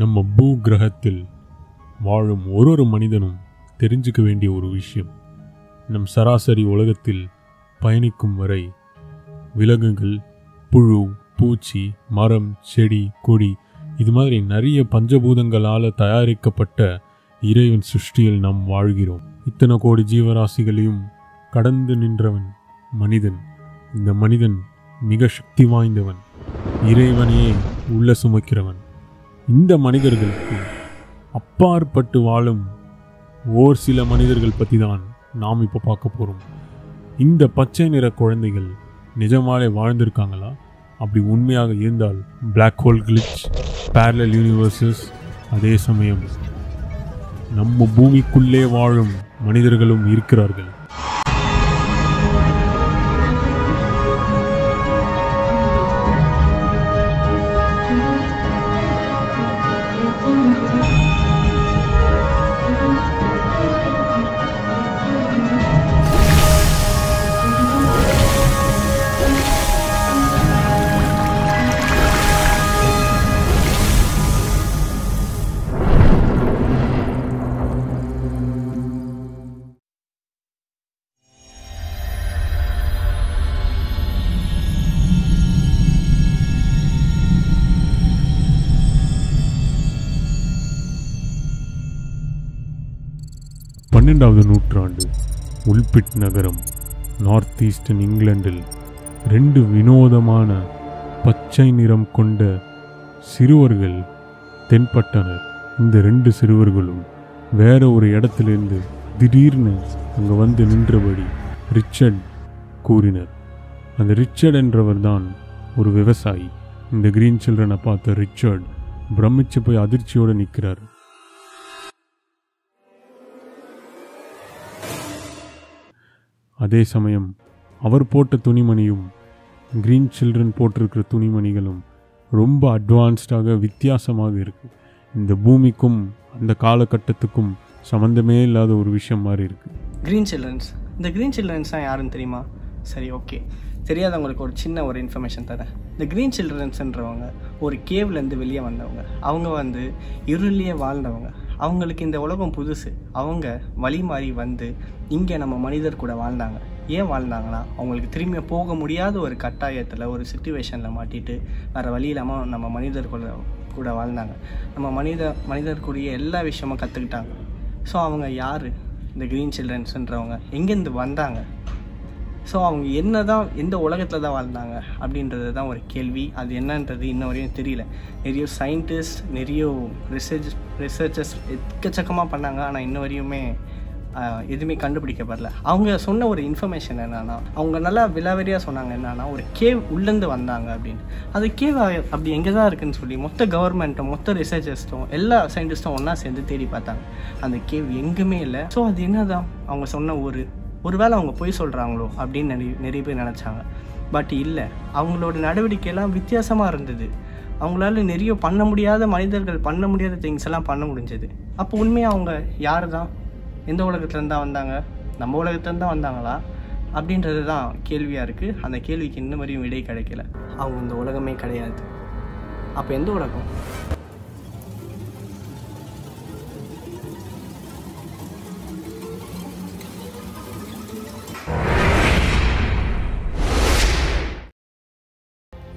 நம்ம பூ கிரகத்தில் வாழும் ஒரு மனிதனும் தெரிஞ்சுக்க வேண்டிய ஒரு விஷயம். நம் சராசரி உலகத்தில் பயணிக்கும் வரை விலங்குகள், புழு, பூச்சி, மரம், செடி, கொடி இது மாதிரி நிறைய பஞ்சபூதங்களால் தயாரிக்கப்பட்ட இறைவன் சிருஷ்டியில் நாம் வாழ்கிறோம். இத்தனை கோடி ஜீவராசிகளையும் கடந்து நின்றவன் மனிதன். இந்த மனிதன் மிக சக்தி வாய்ந்தவன், இறைவனையே உள்ள சுமக்கிறவன். இந்த மனிதர்களுக்கு அப்பாற்பட்டு வாழும் ஓர் சில மனிதர்கள் பற்றி தான் நாம் இப்போ பார்க்க போகிறோம். இந்த பச்சை நிற குழந்தைகள் நிஜமாலே வாழ்ந்திருக்காங்களா? அப்படி உண்மையாக இருந்தால் black hole glitch, parallel universes, அதே சமயம் நம்ம பூமிக்குள்ளே வாழும் மனிதர்களும் இருக்கிறார்கள். பன்னெண்டாவது நூற்றாண்டு உல்பிட் நகரம், நார்த் ஈஸ்டர்ன் இங்கிலாந்தில் ரெண்டு வினோதமான பச்சை நிறம் கொண்ட சிறுவர்கள் தென்பட்டனர். இந்த ரெண்டு சிறுவர்களும் வேற ஒரு இடத்திலிருந்து திடீர்னு அங்கே வந்து நின்றபடி ரிச்சர்ட் கூறினர். அந்த ரிச்சர்ட் என்றவர் தான் ஒரு விவசாயி. இந்த கிரீன் சில்ட்ரனை பார்த்த ரிச்சர்ட் பிரமிச்சு போய் அதிர்ச்சியோடு நிற்கிறார். அதே சமயம் அவர் போட்ட துணிமணியும் கிரீன் சில்ட்ரன் போட்டிருக்கிற துணிமணிகளும் ரொம்ப அட்வான்ஸ்டாக வித்தியாசமாக இருக்குது. இந்த பூமிக்கும் அந்த காலகட்டத்துக்கும் சம்மந்தமே இல்லாத ஒரு விஷயம் மாதிரி இருக்குது. இந்த கிரீன் சில்ட்ரன்ஸ் தான் யாருன்னு தெரியுமா? சரி, ஓகே, தெரியாதவங்களுக்கு ஒரு சின்ன ஒரு இன்ஃபர்மேஷன் தரேன். இந்த கிரீன் சில்ட்ரன்ஸ்ன்றவங்க ஒரு கேவ்லேருந்து வெளியே வந்தவங்க. அவங்க வந்து இருளிலே வாழ்ந்தவங்க. அவங்களுக்கு இந்த உலகம் புதுசு. அவங்க வழி மாறி வந்து இங்கே நம்ம மனிதர் கூட வாழ்ந்தாங்க. ஏன் வாழ்ந்தாங்கன்னா, அவங்களுக்கு திரும்பி போக முடியாத ஒரு கட்டாயத்தில், ஒரு சுச்சுவேஷனில் மாட்டிட்டு வேறு வழி இல்லாமல் நம்ம மனிதர் கூட வாழ்ந்தாங்க. நம்ம மனிதர்கூடிய எல்லா விஷயமும் கற்றுக்கிட்டாங்க. ஸோ அவங்க யார்? இந்த கிரீன் சில்ட்ரன்ஸ்ன்றவங்க எங்கேருந்து வந்தாங்க? ஸோ அவங்க என்ன தான், எந்த உலகத்தில் தான் வாழ்ந்தாங்க அப்படின்றது தான் ஒரு கேள்வி. அது என்னன்றது இன்ன வரையும் தெரியல. நிறைய சயின்டிஸ்ட், நிறைய ரிசர்ச்சர்ஸ் எக்கச்சக்கமாக பண்ணாங்க. ஆனால் இன்ன வரையுமே எதுவுமே கண்டுபிடிக்கப்படல. அவங்க சொன்ன ஒரு இன்ஃபர்மேஷன் என்னென்னா, அவங்க நல்லா விலாவரியாக சொன்னாங்க என்னென்னா, ஒரு கேவ் உள்ளேருந்து வந்தாங்க அப்படின்னு. அது கேவ் அப்படி எங்கே தான் இருக்குதுன்னு சொல்லி மொத்த கவர்மெண்ட்டும், மொத்த ரிசர்ச்சர்ஸ்டும், எல்லா சயின்டிஸ்ட்டும் ஒன்றா சேர்ந்து தேடி பார்த்தாங்க. அந்த கேவ் எங்குமே இல்லை. ஸோ அது என்ன தான் அவங்க சொன்ன ஒருவேளை அவங்க போய் சொல்கிறாங்களோ அப்படின்னு நிறைய பேர் நினச்சாங்க. பட் இல்லை, அவங்களோட நடவடிக்கையெல்லாம் வித்தியாசமாக இருந்தது. அவங்களால நிறைய பண்ண முடியாத, மனிதர்கள் பண்ண முடியாத திங்ஸ் எல்லாம் பண்ண முடிஞ்சது. அப்போ உண்மையாக அவங்க யார் தான், எந்த உலகத்துலேருந்து தான் வந்தாங்க, நம்ம உலகத்துலேருந்து தான் வந்தாங்களா அப்படின்றது தான் கேள்வியாக இருக்குது. அந்த கேள்விக்கு இன்ன வரையும் விடை கிடைக்கல. அவங்க இந்த உலகமே கிடையாது. அப்போ எந்த உலகம்?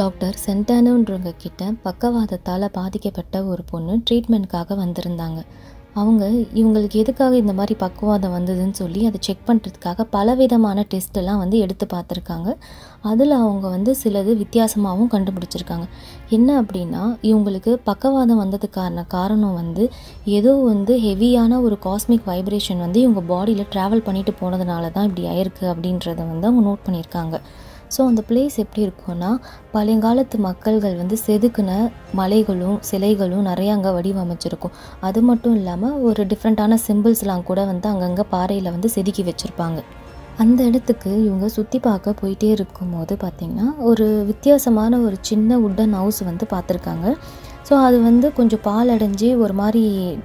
டாக்டர் சென்டானோன்றவங்க கிட்ட பக்கவாதத்தால் பாதிக்கப்பட்ட ஒரு பொண்ணு ட்ரீட்மெண்ட்காக வந்திருந்தாங்க. அவங்க இவங்களுக்கு எதுக்காக இந்த மாதிரி பக்கவாதம் வந்ததுன்னு சொல்லி அதை செக் பண்ணுறதுக்காக பலவிதமான டெஸ்ட்டெல்லாம் வந்து எடுத்து பார்த்துருக்காங்க. அதில் அவங்க வந்து சிலது வித்தியாசமாகவும் கண்டுபிடிச்சிருக்காங்க. என்ன அப்படின்னா, இவங்களுக்கு பக்கவாதம் வந்ததுக்கான காரணம் வந்து ஏதோ வந்து ஹெவியான ஒரு காஸ்மிக் வைப்ரேஷன் வந்து இவங்க பாடியில் ட்ராவல் பண்ணிட்டு போனதுனால தான் இப்படி ஆயிருக்கு அப்படின்றத வந்து அவங்க நோட் பண்ணியிருக்காங்க. ஸோ அந்த பிளேஸ் எப்படி இருக்கும்னா, பழங்காலத்து மக்கள்கள் வந்து செதுக்குன மலைகளும் சிலைகளும் நிறையா அங்கே வடிவமைச்சிருக்கும். அது மட்டும் இல்லாமல் ஒரு டிஃப்ரெண்ட்டான சிம்பிள்ஸ்லாம் கூட வந்து அங்கங்கே பாறையில் வந்து செதுக்கி வச்சுருப்பாங்க. அந்த இடத்துக்கு இவங்க சுற்றி பார்க்க போயிட்டே இருக்கும்போது பார்த்திங்கன்னா, ஒரு வித்தியாசமான ஒரு சின்ன உட்டன் ஹவுஸ் வந்து பார்த்துருக்காங்க. ஸோ அது வந்து கொஞ்சம் பால் அடைஞ்சி ஒரு மாதிரி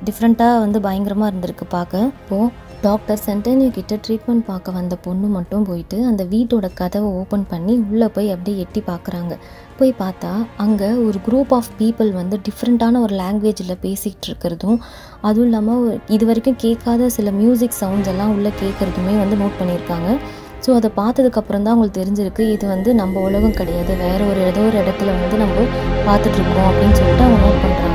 டிஃப்ரெண்ட்டாக வந்து பயங்கரமாக இருந்திருக்கு பார்க்க. இப்போது டாக்டர் சென்டனிக்கிட்ட ட்ரீட்மெண்ட் பார்க்க வந்த பொண்ணு மட்டும் போயிட்டு அந்த வீட்டோட கதவை ஓப்பன் பண்ணி உள்ளே போய் அப்படியே எட்டி பார்க்குறாங்க. போய் பார்த்தா அங்கே ஒரு குரூப் ஆஃப் பீப்புள் வந்து டிஃப்ரெண்ட்டான ஒரு லாங்குவேஜில் பேசிக்கிட்டு இருக்கிறதும், அதுவும் இல்லாமல் இது வரைக்கும் கேட்காத சில மியூசிக் சவுண்ட்ஸ் எல்லாம் உள்ளே கேட்குறதுமே வந்து நோட் பண்ணியிருக்காங்க. ஸோ அதை பார்த்ததுக்கப்புறம் தான் அவங்களுக்கு தெரிஞ்சிருக்கு இது வந்து நம்ம உலகம் கிடையாது, வேறு ஒரு ஏதோ ஒரு இடத்துல வந்து நம்ம பார்த்துட்ருக்கோம் அப்படின்னு சொல்லிட்டு அவங்க நோட் பண்ணுறாங்க.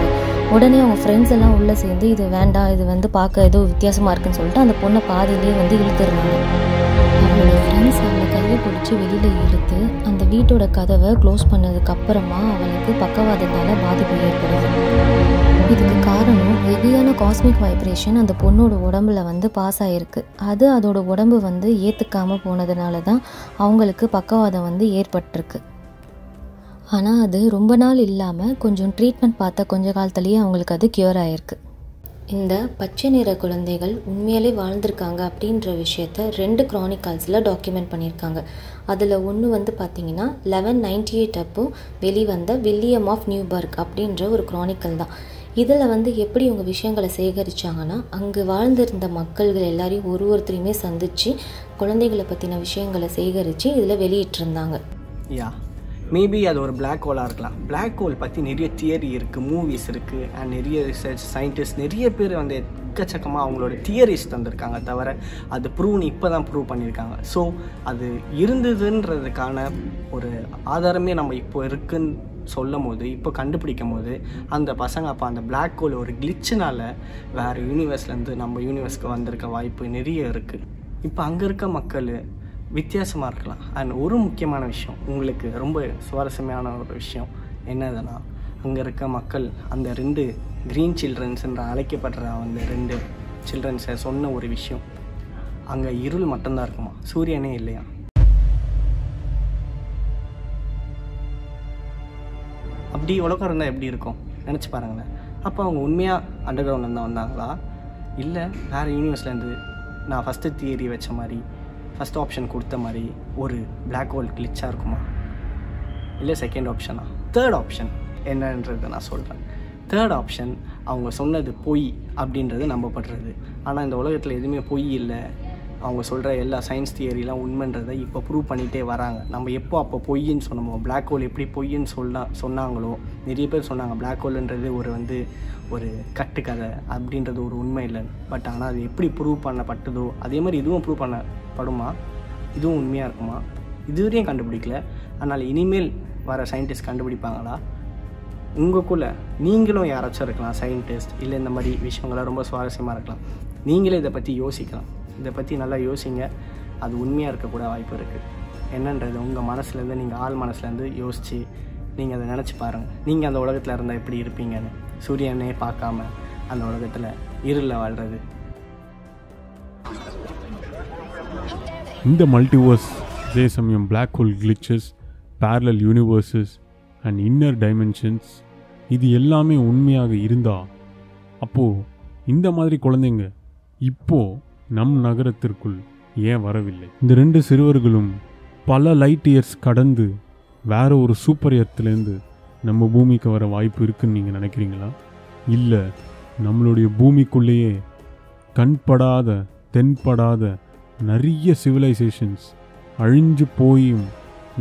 உடனே அவங்க ஃப்ரெண்ட்ஸ் எல்லாம் உள்ளே சேர்ந்து இது வேண்டாம், இது வந்து பார்க்க ஏதோ வித்தியாசமாக இருக்குன்னு சொல்லிட்டு அந்த பொண்ணை பாதியிலே வந்து இழுத்துருவாங்க. அவங்களோட ஃப்ரெண்ட்ஸ் அவளை கையை பிடிச்சி வெளியில் இழுத்து அந்த வீட்டோட கதவை க்ளோஸ் பண்ணதுக்கப்புறமா அவளுக்கு பக்கவாதத்தால் பாதிப்பு ஏற்படுது. இதுக்கு காரணம் ஹெவியான காஸ்மிக் வைப்ரேஷன் அந்த பொண்ணோட உடம்புல வந்து பாஸ் ஆகிருக்கு. அது அதோட உடம்பு வந்து ஏற்றுக்காமல் போனதுனால தான் அவங்களுக்கு பக்கவாதம் வந்து ஏற்பட்டிருக்கு. ஆனால் அது ரொம்ப நாள் இல்லாமல் கொஞ்சம் ட்ரீட்மெண்ட் பார்த்த கொஞ்ச காலத்துலேயே அவங்களுக்கு அது க்யூர் ஆகிருக்கு. இந்த பச்சை நிற குழந்தைகள் உண்மையிலே வாழ்ந்திருக்காங்க அப்படின்ற விஷயத்த 2 க்ரானிக்கல்ஸில் டாக்குமெண்ட் பண்ணியிருக்காங்க. அதில் ஒன்று வந்து பார்த்திங்கன்னா 1198 அப்போது வெளிவந்த வில்லியம் ஆஃப் நியூபர்க் அப்படின்ற ஒரு க்ரானிக்கல் தான். இதில் வந்து எப்படி அவங்க விஷயங்களை சேகரித்தாங்கன்னா, அங்கு வாழ்ந்திருந்த மக்கள்கள் எல்லாரையும் ஒருத்தரையுமே சந்தித்து குழந்தைகளை பற்றின விஷயங்களை சேகரித்து இதில் வெளியிட்டிருந்தாங்க. மேபி அது ஒரு பிளாக் ஹோலாக இருக்கலாம். பிளாக் ஹோல் பற்றி நிறைய தியரி இருக்குது, மூவிஸ் இருக்குது, அண்ட் நிறைய ரிசர்ச் சயின்டிஸ்ட் நிறைய பேர் வந்து எக்கச்சக்கமாக அவங்களோட தியரிஸ் தந்திருக்காங்க. தவிர அது ப்ரூவ்னு இப்போ தான் ப்ரூவ் பண்ணியிருக்காங்க. ஸோ அது இருந்ததுன்றதுக்கான ஒரு ஆதாரமே நம்ம இப்போ இருக்குன்னு சொல்லும் போது, இப்போ கண்டுபிடிக்கும் போது அந்த பசங்க அப்போ அந்த பிளாக் ஹோல் ஒரு கிளிச்சினால் வேறு யூனிவர்ஸ்லேருந்து நம்ம யூனிவர்ஸ்க்கு வந்திருக்க வாய்ப்பு நிறைய இருக்குது. இப்போ அங்கே இருக்க மக்கள் வித்தியாசமாக இருக்கலாம். அண்ட் ஒரு முக்கியமான விஷயம், உங்களுக்கு ரொம்ப சுவாரஸ்யமான ஒரு விஷயம் என்னதுன்னா, அங்கே இருக்க மக்கள் அந்த 2 க்ரீன் சில்ட்ரன்ஸ் என்று அழைக்கப்படுற அந்த 2 சில்ட்ரன்ஸை சொன்ன ஒரு விஷயம், அங்கே இருள் மட்டும்தான் இருக்குமா, சூரியனே இல்லையா. அப்படி உலகம் இருந்தால் எப்படி இருக்கும் நினச்சி பாருங்களேன். அப்போ அவங்க உண்மையாக அண்டர் கிரவுண்ட்லேருந்து வந்தாங்களா, இல்லை வேறு யூனிவர்ஸ்லேருந்து நான் ஃபஸ்ட்டு தியரி வச்ச மாதிரி ஃபஸ்ட் ஆப்ஷன் கொடுத்த மாதிரி ஒரு பிளாக் ஹோல் கிளிச்சாக இருக்குமா, இல்லை செகண்ட் ஆப்ஷனா, தேர்ட் ஆப்ஷன் என்னன்றதை நான் சொல்கிறேன். தேர்ட் ஆப்ஷன் அவங்க சொன்னது பொய் அப்படின்றது நம்பப்படுறது. ஆனால் இந்த உலகத்தில் எதுவுமே பொய் இல்லை, அவங்க சொல்கிற எல்லா சயின்ஸ் தியரிலாம் உண்மைன்றதை இப்போ ப்ரூவ் பண்ணிகிட்டே வராங்க. நம்ம எப்போ அப்போ பொய்ன்னு சொன்னோமோ, பிளாக் ஹோல் எப்படி பொய்ன்னு சொன்னாங்களோ, நிறைய பேர் சொன்னாங்க பிளாக் ஹோல்ன்றது ஒரு வந்து ஒரு கட்டுக்கதை அப்படின்றது ஒரு உண்மை இல்லைன்னு. பட் ஆனால் அது எப்படி ப்ரூவ் பண்ணப்பட்டதோ அதே மாதிரி இதுவும் ப்ரூவ் பண்ணப்படுமா, இதுவும் உண்மையாக இருக்குமா, இதுவரையும் கண்டுபிடிக்கல. அதனால் இனிமேல் வர சயின்டிஸ்ட் கண்டுபிடிப்பாங்களா? உங்களுக்குள்ளே நீங்களும் யாராச்சும் இருக்கலாம் சயின்டிஸ்ட், இல்லை இந்த மாதிரி விஷயங்கள்லாம் ரொம்ப சுவாரஸ்யமாக இருக்கலாம். நீங்களே இதை பற்றி யோசிக்கலாம். இதை பற்றி நல்லா யோசிங்க. அது உண்மையாக இருக்கக்கூட வாய்ப்பு இருக்குது. என்னன்றது உங்கள் மனசுலேருந்து, நீங்கள் ஆள் மனசுலேருந்து யோசித்து நீங்கள் அதை நினச்சி பாருங்கள். நீங்கள் அந்த உலகத்தில் இருந்தால் எப்படி இருப்பீங்கன்னு, சூரியனே பார்க்காம அந்த உலகத்தில் இருளில் வாழ்கிறது. இந்த மல்டிவர்ஸ் அதே சமயம் black hole glitches, parallel universes and inner dimensions இது எல்லாமே உண்மையாக இருந்தால், அப்போது இந்த மாதிரி குழந்தைங்க இப்போது நம் நகரத்திற்குள் ஏன் வரவில்லை? இந்த 2 சிறுவர்களும் பல லைட் இயர்ஸ் கடந்து வேறு ஒரு சூப்பர் எர்த்துலேருந்து நம்ம பூமிக்கு வர வாய்ப்பு இருக்குன்னு நீங்கள் நினைக்கிறீங்களா? இல்லை நம்மளுடைய பூமிக்குள்ளேயே கண்படாத தென்படாத நிறைய சிவிலைசேஷன்ஸ் அழிஞ்சு போயும்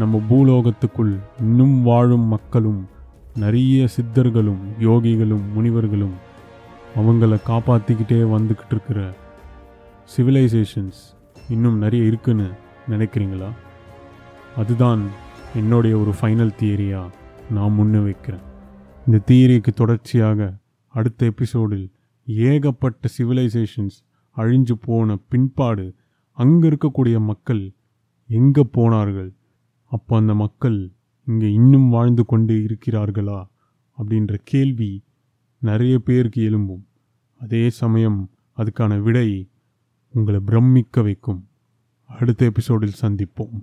நம்ம பூலோகத்துக்குள் இன்னும் வாழும் மக்களும், நிறைய சித்தர்களும் யோகிகளும் முனிவர்களும் அவங்கள காப்பாற்றிக்கிட்டே வந்துக்கிட்டு இருக்கிற சிவிலைசேஷன்ஸ் இன்னும் நிறைய இருக்குன்னு நினைக்கிறீங்களா? அதுதான் என்னுடைய ஒரு ஃபைனல் தியரியாக நான் முன்ன வைக்கிறேன். இந்த தியரிக்கு தொடர்ச்சியாக அடுத்த எபிசோடில் ஏகப்பட்ட சிவிலைசேஷன்ஸ் அழிஞ்சு போன பின்பாடு அங்கே இருக்கக்கூடிய மக்கள் எங்கே போனார்கள், அப்போ அந்த மக்கள் இங்கே இன்னும் வாழ்ந்து கொண்டு இருக்கிறார்களா அப்படின்ற கேள்வி நிறைய பேருக்கு எழும்பும். அதே சமயம் அதுக்கான விடை உங்களை பிரமிக்க வைக்கும். அடுத்த எபிசோடில் சந்திப்போம்.